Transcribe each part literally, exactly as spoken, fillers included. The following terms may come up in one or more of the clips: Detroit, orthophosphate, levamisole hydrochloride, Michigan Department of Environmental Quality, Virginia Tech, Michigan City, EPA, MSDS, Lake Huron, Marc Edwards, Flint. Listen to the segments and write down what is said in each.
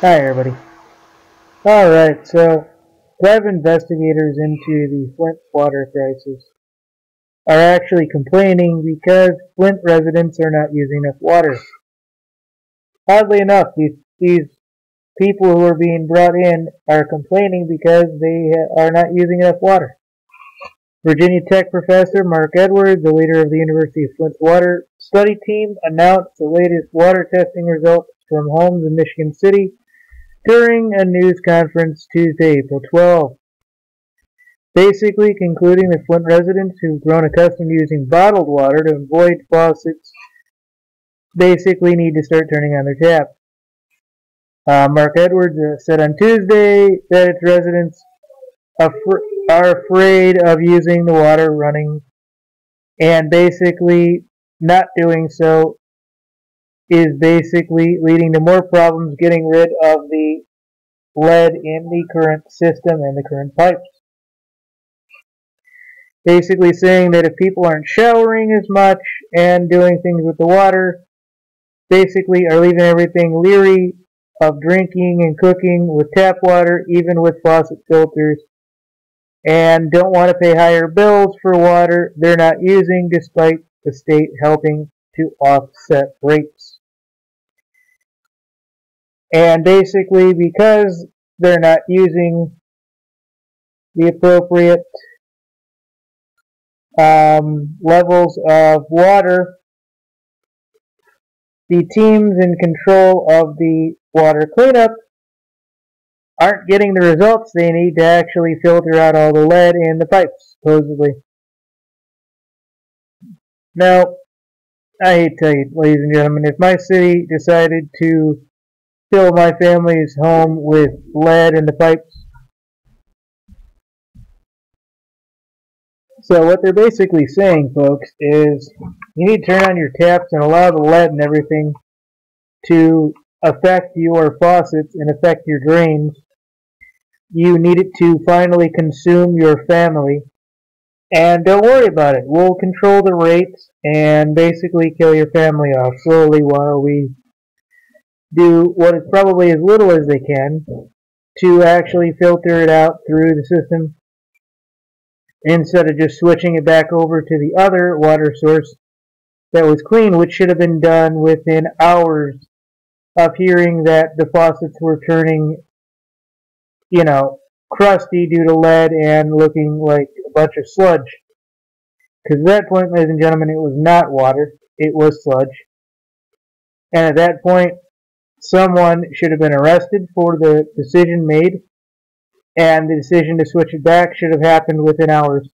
Hi everybody. Alright, so web investigators into the Flint water crisis are actually complaining because Flint residents are not using enough water. Oddly enough, these, these people who are being brought in are complaining because they are not using enough water. Virginia Tech professor Marc Edwards, the leader of the University of Flint's water study team, announced the latest water testing results from homes in Michigan City during a news conference Tuesday, April twelfth, basically concluding that Flint residents who've grown accustomed to using bottled water to avoid faucets basically need to start turning on their tap. Uh, Marc Edwards said on Tuesday that its residents af are afraid of using the water running, and basically not doing so is basically leading to more problems getting rid of the lead in the current system and the current pipes. Basically saying that if people aren't showering as much and doing things with the water, basically are leaving everything leery of drinking and cooking with tap water, even with faucet filters, and don't want to pay higher bills for water they're not using, despite the state helping to offset rates. And basically, because they're not using the appropriate um, levels of water, the teams in control of the water cleanup aren't getting the results they need to actually filter out all the lead in the pipes, supposedly. Now, I hate to tell you, ladies and gentlemen, if my city decided to fill my family's home with lead in the pipes. So what they're basically saying, folks, is you need to turn on your taps and allow the lead and everything to affect your faucets and affect your drains. You need it to finally consume your family. And don't worry about it. We'll control the rates and basically kill your family off slowly while we do what is probably as little as they can to actually filter it out through the system instead of just switching it back over to the other water source that was clean, which should have been done within hours of hearing that the faucets were turning, you know, crusty due to lead and looking like a bunch of sludge. Because at that point, ladies and gentlemen, it was not water, it was sludge. And at that point, someone should have been arrested for the decision made, and the decision to switch it back should have happened within hours.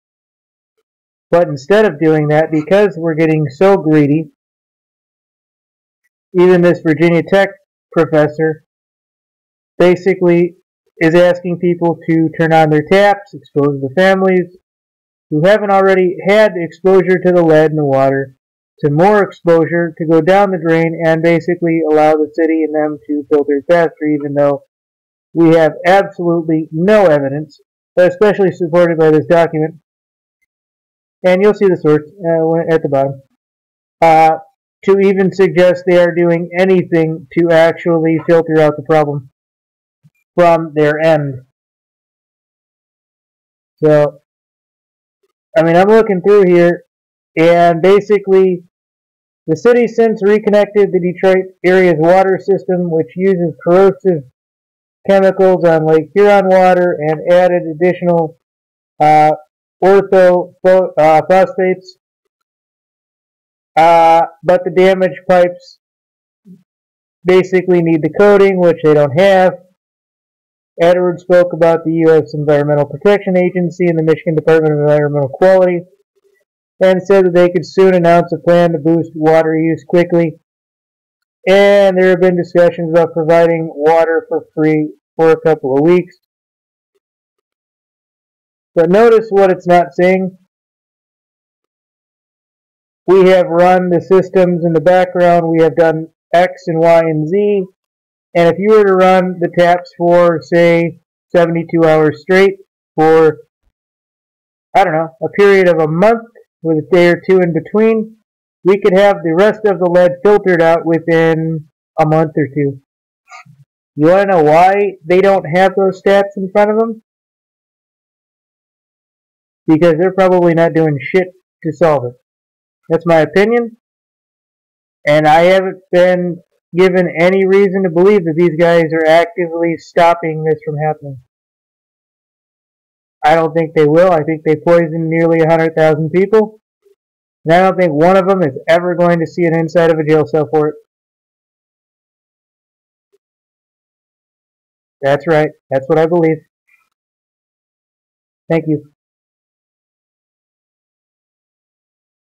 But instead of doing that, because we're getting so greedy, even this Virginia Tech professor basically is asking people to turn on their taps, expose the families who haven't already had exposure to the lead in the water to more exposure, to go down the drain, and basically allow the city and them to filter it faster, even though we have absolutely no evidence, especially supported by this document. And you'll see the source uh, at the bottom, uh, to even suggest they are doing anything to actually filter out the problem from their end. So, I mean, I'm looking through here, and basically, the city since reconnected the Detroit area's water system, which uses corrosive chemicals on Lake Huron water, and added additional uh, orthophosphates. Uh, but the damaged pipes basically need the coating, which they don't have. Edwards spoke about the U S Environmental Protection Agency and the Michigan Department of Environmental Quality, and said that they could soon announce a plan to boost water use quickly. And there have been discussions about providing water for free for a couple of weeks. But notice what it's not saying. We have run the systems in the background. We have done X and Y and Z. And if you were to run the taps for, say, seventy-two hours straight for, I don't know, a period of a month, with a day or two in between, we could have the rest of the lead filtered out within a month or two. You want to know why they don't have those stats in front of them? Because they're probably not doing shit to solve it. That's my opinion. And I haven't been given any reason to believe that these guys are actively stopping this from happening. I don't think they will. I think they poisoned nearly one hundred thousand people. And I don't think one of them is ever going to see an inside of a jail cell for it. That's right. That's what I believe. Thank you.